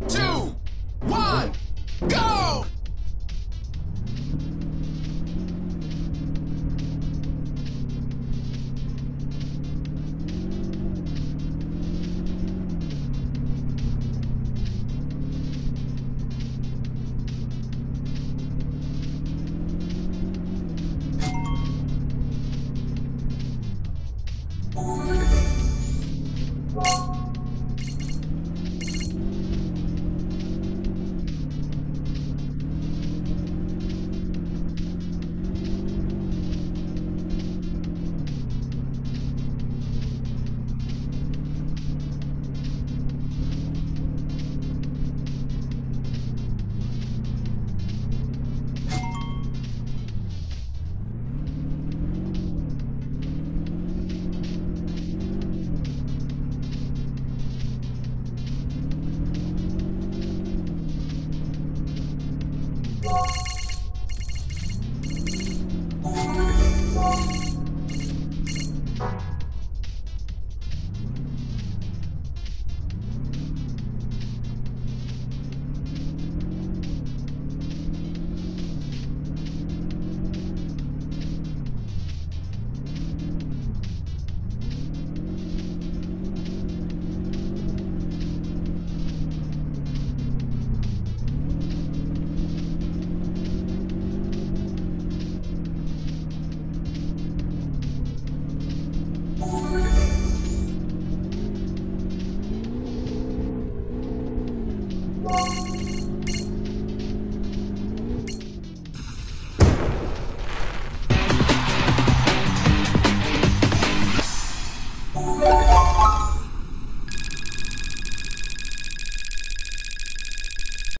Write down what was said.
2